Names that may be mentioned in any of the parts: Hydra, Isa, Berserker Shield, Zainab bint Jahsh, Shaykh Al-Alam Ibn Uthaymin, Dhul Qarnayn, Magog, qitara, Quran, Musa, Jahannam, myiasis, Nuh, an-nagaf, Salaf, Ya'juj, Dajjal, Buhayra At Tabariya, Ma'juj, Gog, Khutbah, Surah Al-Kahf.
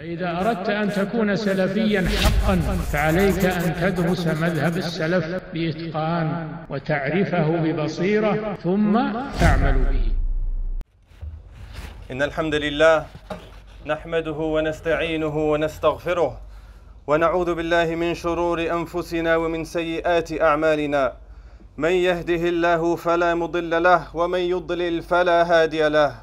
فإذا أردت أن تكون سلفيا حقا فعليك أن تدرس مذهب السلف بإتقان وتعرفه ببصيرة ثم تعمل به. إن الحمد لله نحمده ونستعينه ونستغفره ونعوذ بالله من شرور أنفسنا ومن سيئات أعمالنا من يهده الله فلا مضل له ومن يضلل فلا هادي له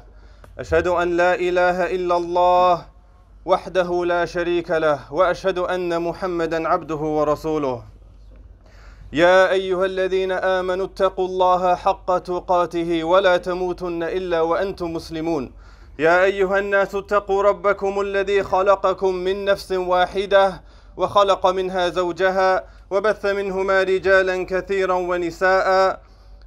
أشهد أن لا إله إلا الله وحده لا شريك له وأشهد أن محمدا عبده ورسوله يا أيها الذين آمنوا اتقوا الله حق تقاته ولا تموتن إلا وأنتم مسلمون يا أيها الناس اتقوا ربكم الذي خلقكم من نفس واحدة وخلق منها زوجها وبث منهما رجالا كثيرا ونساء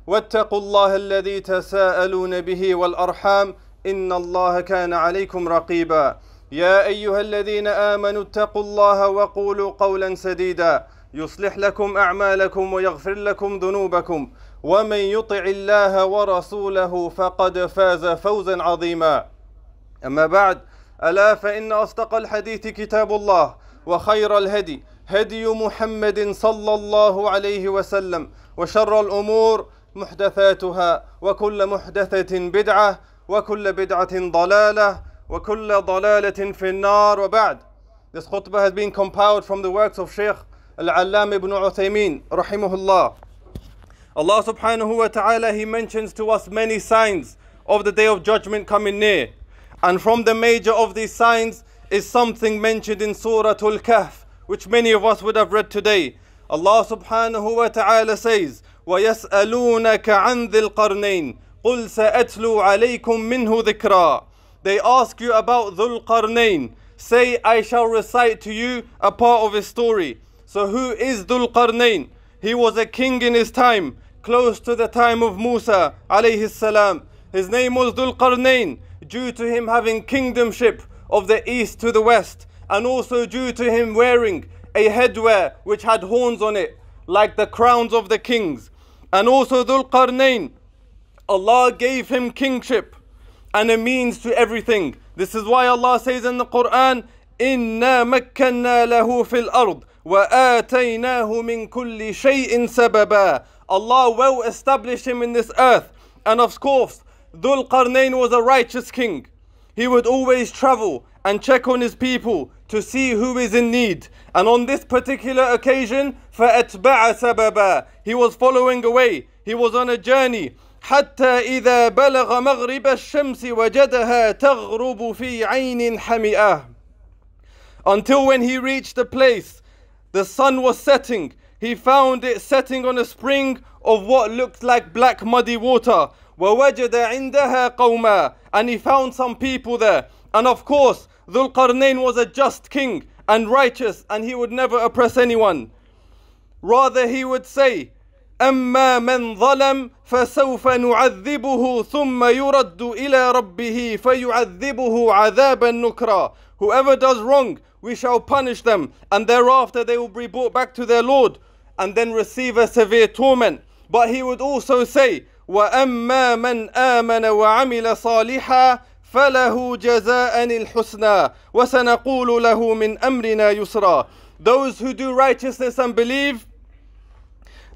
واتقوا الله الذي تساءلون به والأرحام إن الله كان عليكم رقيبا يا أيها الذين آمنوا اتقوا الله وقولوا قولا سديدا يصلح لكم أعمالكم ويغفر لكم ذنوبكم ومن يطع الله ورسوله فقد فاز فوزا عظيما أما بعد ألا فإن أصدق الحديث كتاب الله وخير الهدي هدي محمد صلى الله عليه وسلم وشر الأمور محدثاتها وكل محدثة بدعة وكل بدعة ضلالة وَكُلَّ ضَلَالَةٍ فِي النَّارِ وَبَعْدٍ. This khutbah has been compiled from the works of Shaykh Al-Alam Ibn Uthaymin, rahimahullah. Allah subhanahu wa ta'ala, He mentions to us many signs of the Day of Judgment coming near. And from the major of these signs is something mentioned in Surah Al-Kahf, which many of us would have read today. Allah subhanahu wa ta'ala says, وَيَسْأَلُونَكَ عَنْ ذِي الْقَرْنَيْنِ قُلْ سَأَتْلُو عَلَيْكُمْ مِنْهُ ذِكْرًا. They ask you about Dhul Qarnayn. Say, I shall recite to you a part of his story. So who is Dhul Qarnayn? He was a king in his time, close to the time of Musa alayhi salam. His name was Dhul Qarnayn, due to him having kingdomship of the east to the west, and also due to him wearing a headwear which had horns on it, like the crowns of the kings. And also Dhul Qarnayn, Allah gave him kingship and a means to everything. This is why Allah says in the Quran, إِنَّا مَكَّنَّا لَهُ فِي الْأَرْضِ وَآتَيْنَاهُ مِنْ كُلِّ شَيْءٍ سَبَبًا. Allah well established him in this earth. And of course, Dhul Qarnayn was a righteous king. He would always travel and check on his people to see who is in need. And on this particular occasion, فَأَتْبَعَ سَبَبًا. He was following away. He was on a journey. حتى إذا بلغ مغرب الشمس وجدها تغرب في عين حمئة. Until when he reached the place, the sun was setting. He found it setting on a spring of what looked like black muddy water. ووجد عندها قوما. And he found some people there. And of course, Dhul Qarnayn was a just king and righteous, and he would never oppress anyone. Rather, he would say, أما من ظلم فسوف نعذبه ثم يرد إلى ربه فيعذبه عذابا نكرا. Whoever does wrong, we shall punish them, and thereafter they will be brought back to their Lord and then receive a severe torment. But he would also say, وأما من آمن وعمل صالحا فله جزاء الحسنى وسنقول له من أمرنا يسرا. Those who do righteousness and believe,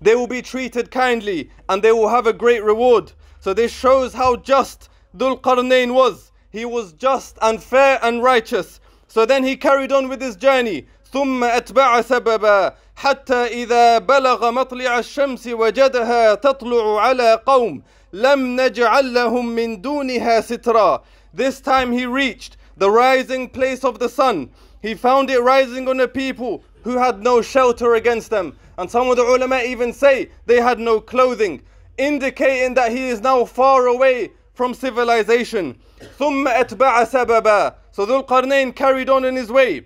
they will be treated kindly and they will have a great reward. So this shows how just Dhul Qarnayn was. He was just and fair and righteous. So then he carried on with his journey. ثُمَّ أَتْبَعَ سَبَبًا حَتَّى إِذَا بَلَغَ مَطْلِعَ الشَّمْسِ وَجَدَهَا تَطْلُعُ عَلَى قَوْمٍ لَمْ نَجْعَلْ لَهُمْ مِنْ دُونِهَا سِتْرًا. This time he reached the rising place of the sun. He found it rising on a people who had no shelter against them. And some of the ulama even say they had no clothing, indicating that he is now far away from civilization. ثُمَّ أَتْبَعَ سَبَبًا. So Dhul Qarnayn carried on in his way.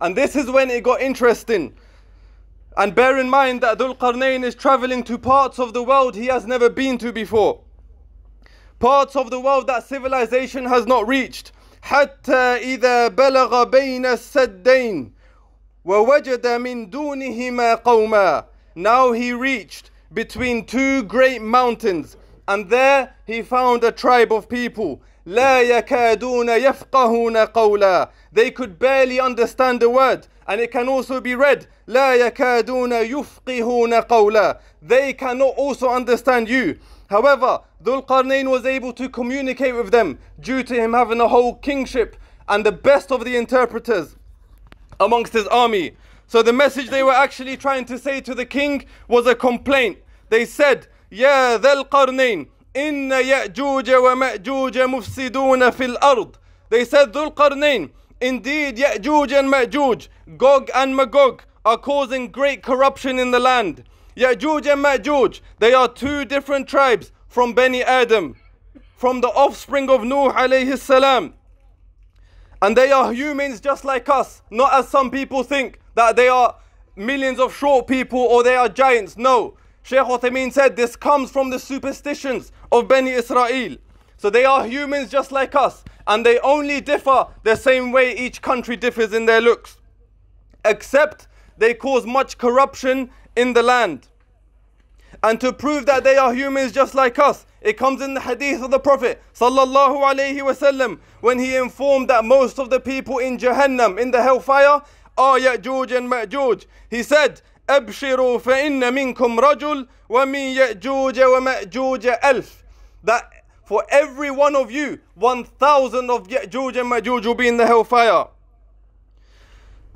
And this is when it got interesting. And bear in mind that Dhul Qarnayn is traveling to parts of the world he has never been to before. Parts of the world that civilization has not reached. حَتَّى إِذَا بَلَغَ بَيْنَ السَّدَّيْنِ وَوَجَدَ مِن دُونِهِمَا قَوْمًا. Now he reached between two great mountains, and there he found a tribe of people. لَا يَكَادُونَ يَفْقَهُونَ قَوْلًا. They could barely understand the word. And it can also be read, لَا يَكَادُونَ يُفْقِهُونَ قَوْلًا. They cannot also understand you. However, Dhul Qarnayn was able to communicate with them due to him having a whole kingship and the best of the interpreters amongst his army. So the message they were actually trying to say to the king was a complaint. They said, يَا ذَا الْقَرْنَيْنِ إِنَّ يَأْجُوجَ وَمَأْجُوجَ مُفْسِدُونَ فِي الْأَرْضِ. They said, Dhul Qarnayn, indeed Ya'juj and Ma'juj, Gog and Magog, are causing great corruption in the land. Ya'juj and Ma'juj, they are two different tribes from Bani Adam, from the offspring of Nuh alayhi salam. And they are humans just like us, not as some people think, that they are millions of short people or they are giants. No. Shaykh Uthaymin said this comes from the superstitions of Bani Israel. So they are humans just like us, and they only differ the same way each country differs in their looks, except they cause much corruption in the land. And to prove that they are humans just like us, it comes in the hadith of the Prophet sallallahu alaihi wasallam, when he informed that most of the people in Jahannam, in the hellfire, are Ya'juj and Ma'juj. He said, أَبْشِرُوا فَإِنَّ مِنْكُمْ رَجُلٌ وَمِنْ يَأْجُوجَ وَمَأْجُوجَ أَلْفٌ. That for every one of you, 1,000 of Ya'juj and Ma'juj will be in the hellfire.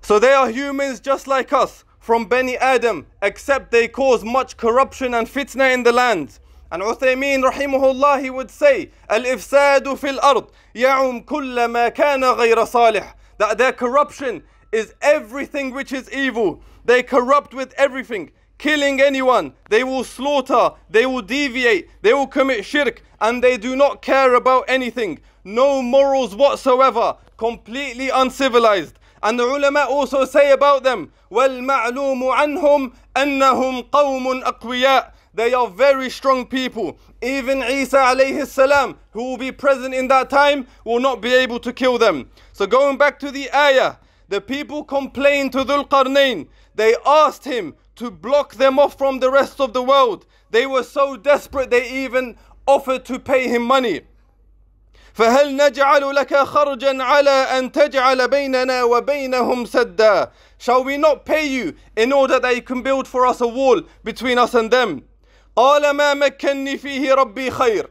So they are humans just like us, from Bani Adam, except they cause much corruption and fitna in the land. And Uthaymin rahimahullah, he would say, الْإِفْسَادُ فِي الْأَرْضِ يَعُمْ كُلَّ مَا كَانَ غَيْرَ صَالِحٍ. That their corruption is everything which is evil. They corrupt with everything, killing anyone, they will slaughter, they will deviate, they will commit shirk, and they do not care about anything. No morals whatsoever, completely uncivilized. And the ulama also say about them, وَالْمَعْلُومُ عَنْهُمْ أَنَّهُمْ قَوْمٌ أَقْوِيَاءٌ. They are very strong people. Even Isa alayhi salam, who will be present in that time, will not be able to kill them. So going back to the ayah, the people complained to Dhul Qarnayn. They asked him to block them off from the rest of the world. They were so desperate they even offered to pay him money. فَهَلْ نَجْعَلُ لَكَ خَرْجًا عَلَىٰ أَن تَجْعَلَ بَيْنَنَا وَبَيْنَهُمْ سَدًّا. Shall we not pay you in order that you can build for us a wall between us and them? قَالَ مَا مَكَّنِّي فِيهِ رَبِّي خَيْرٌ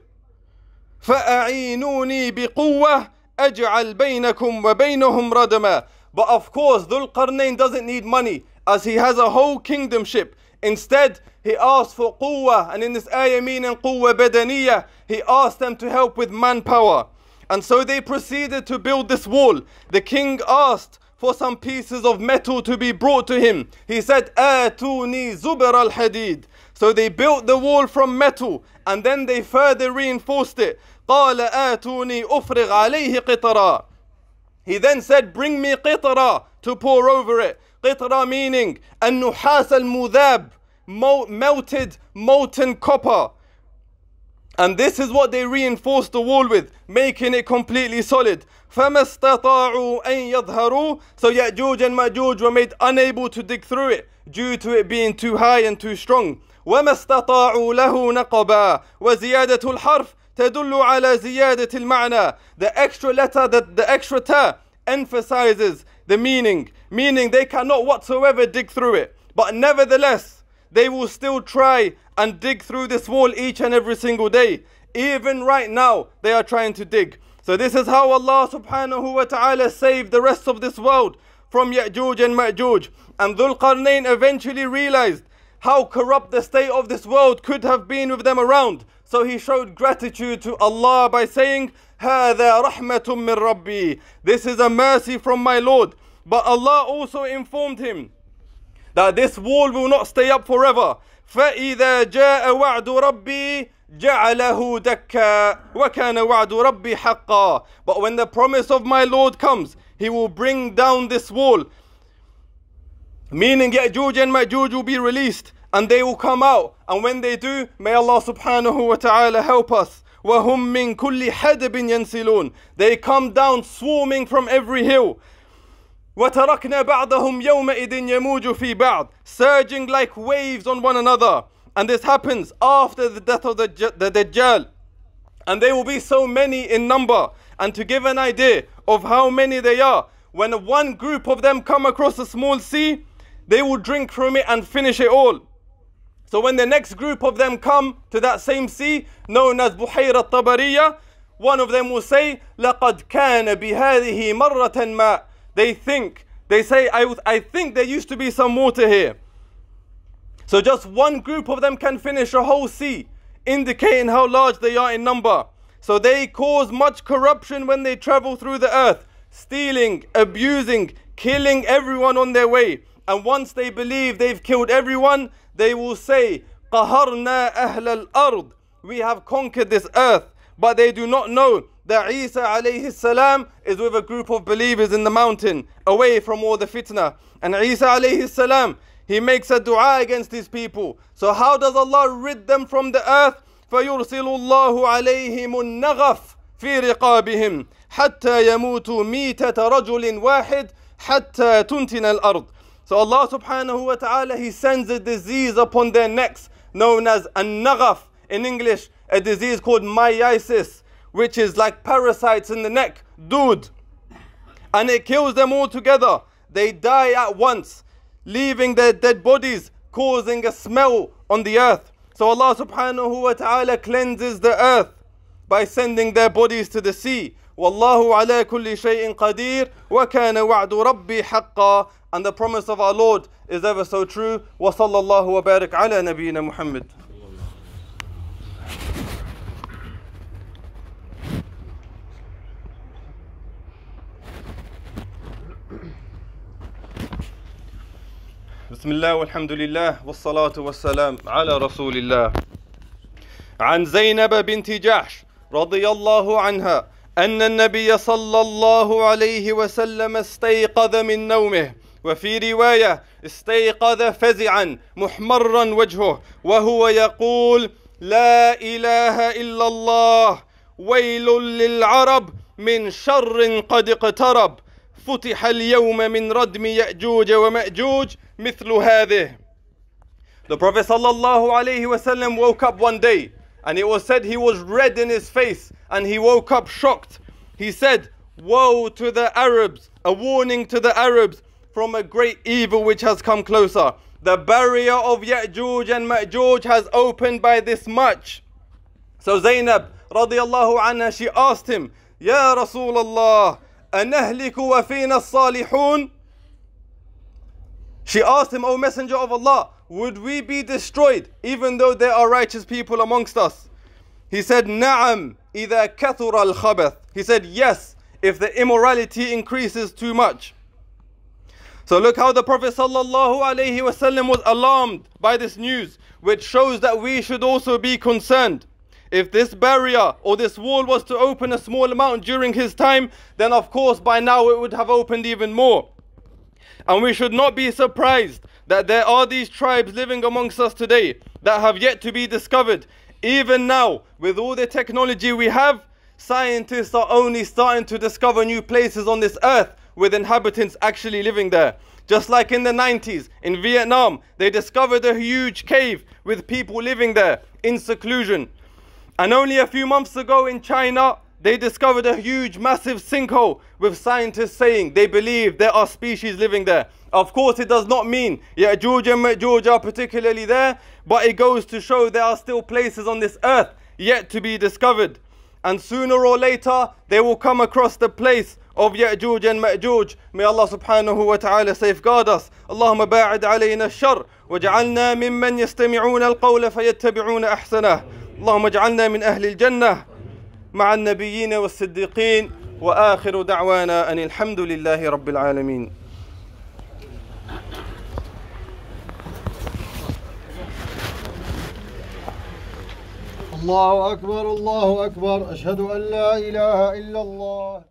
فَأَعِينُونِي بِقُوَّةٍ أَجْعَلْ بَيْنَكُمْ وَبَيْنَهُمْ رَدْمًا. But of course, Dhul Qarnayn doesn't need money, as he has a whole kingdomship. Instead, he asked for quwwah, and in this ayah meaning quwwah badaniyah, he asked them to help with manpower. And so they proceeded to build this wall. The king asked for some pieces of metal to be brought to him. He said, Atuni Zubar al Hadid. So they built the wall from metal, and then they further reinforced it. Qala atuni ufrigh alayhi qitara. He then said, bring me qitara to pour over it. Qitara meaning an-nuhas al-mudhab, melted, molten copper. And this is what they reinforced the wall with, making it completely solid. فَمَا اسْتَطَاعُوا أَن يَظْهَرُوا. So Ya'juj and Ma'juj were made unable to dig through it due to it being too high and too strong. وَمَا اسْتَطَاعُوا لَهُ نَقَبًا. وَزِيَادَةُ الْحَرْفِ تَدُلُّ عَلَى زِيَادَةِ الْمَعْنَى. The extra letter, the extra ta, emphasizes the meaning. Meaning they cannot whatsoever dig through it. But nevertheless, they will still try and dig through this wall each and every single day. Even right now, they are trying to dig. So this is how Allah subhanahu wa ta'ala saved the rest of this world from Ya'juj and Ma'juj. And Dhul Qarnayn eventually realized how corrupt the state of this world could have been with them around. So he showed gratitude to Allah by saying, هَذَا رَحْمَةٌ مِّن رَبِّي. This is a mercy from my Lord. But Allah also informed him that this wall will not stay up forever. فَإِذَا جَاءَ وَعْدُ رَبِّي جَعَلَهُ دَكَّا وَكَانَ وَعْدُ رَبِّي حَقًّا. But when the promise of my Lord comes, he will bring down this wall. Meaning Ya'juj and Ma'juj will be released, and they will come out. And when they do, may Allah subhanahu wa ta'ala help us. وَهُمْ مِنْ كُلِّ حَدَبٍ يَنْسِلُونَ. They come down swarming from every hill. وَتَرَكْنَا بَعْضَهُمْ يَوْمَئِذٍ يَمُوجُ فِي بَعْضٍ. Surging like waves on one another. And this happens after the death of the Dajjal. And they will be so many in number. And to give an idea of how many they are, when one group of them come across a small sea, they will drink from it and finish it all. So when the next group of them come to that same sea, known as Buhayra At Tabariya, one of them will say, لَقَدْ كَانَ بِهَذِهِ مَرَّةً مَا. They say, I think there used to be some water here. So just one group of them can finish a whole sea, indicating how large they are in number. So they cause much corruption when they travel through the earth, stealing, abusing, killing everyone on their way. And once they believe they've killed everyone, they will say, قَهَرْنَا أَهْلَ الْأَرْضِ. We have conquered this earth. But they do not know that Isa alayhi salam is with a group of believers in the mountain, away from all the fitna. And Isa alayhi salam, he makes a dua against his people. So how does Allah rid them from the earth? فَيُرْسِلُ اللَّهُ عَلَيْهِمُ النَّغَفِ فِي رِقَابِهِمْ حَتَّى يَمُوتُوا مِيتَةَ رَجُلٍ وَاحِدٍ حَتَّى تُنْتِنَ الْأَرْضِ. So Allah subhanahu wa ta'ala, he sends a disease upon their necks, known as an-nagaf in English. A disease called myiasis, which is like parasites in the neck, Dud. And it kills them all together. They die at once, leaving their dead bodies, causing a smell on the earth. So Allah subhanahu wa ta'ala cleanses the earth by sending their bodies to the sea. Wallahu ala kulli shay'in qadir, wa kana wa'du rabbi haqqa. And the promise of our Lord is ever so true. Wa sallallahu wa barik ala nabiyyina Muhammad. بسم الله والحمد لله والصلاة والسلام على رسول الله. عن زينب بنت جحش رضي الله عنها أن النبي صلى الله عليه وسلم استيقظ من نومه، وفي رواية استيقظ فزعا محمرا وجهه وهو يقول لا إله إلا الله ويل للعرب من شر قد اقترب فتح اليوم من ردم يأجوج ومأجوج مثل هذه. The Prophet sallallahu alayhi wa sallam woke up one day, and it was said he was red in his face, and he woke up shocked. He said, woe to the Arabs, a warning to the Arabs from a great evil which has come closer. The barrier of Ya'juj and Ma'juj has opened by this much. So Zainab radiallahu anha, she asked him, Ya Rasulullah, أَنَهْلِكُ وَفِينَ الصَّالِحُونَ. She asked him, O Messenger of Allah, would we be destroyed even though there are righteous people amongst us? He said, نَعَمْ إِذَا كَثُرَ الْخَبَثِ. He said, yes, if the immorality increases too much. So look how the Prophet sallallahu alayhi wasallam was alarmed by this news, which shows that we should also be concerned. If this barrier or this wall was to open a small amount during his time, then of course by now it would have opened even more. And we should not be surprised that there are these tribes living amongst us today that have yet to be discovered. Even now, with all the technology we have, scientists are only starting to discover new places on this earth with inhabitants actually living there. Just like in the 90s, in Vietnam, they discovered a huge cave with people living there in seclusion. And only a few months ago in China, they discovered a huge, massive sinkhole, with scientists saying they believe there are species living there. Of course, it does not mean Ya'juj and Ma'juj are particularly there, but it goes to show there are still places on this earth yet to be discovered. And sooner or later, they will come across the place of Ya'juj and Ma'juj. May Allah subhanahu wa ta'ala safeguard us. Allahumma ba'id alayna ash-sharr, waj'alna mimman yastami'una al-qawla fayattabi'una ahsanah. Allahumma ij'alna min ahli al-jannah. مع النبيين والصديقين وآخر دعوانا أن الحمد لله رب العالمين. الله أكبر الله أكبر أشهد أن لا إله إلا الله.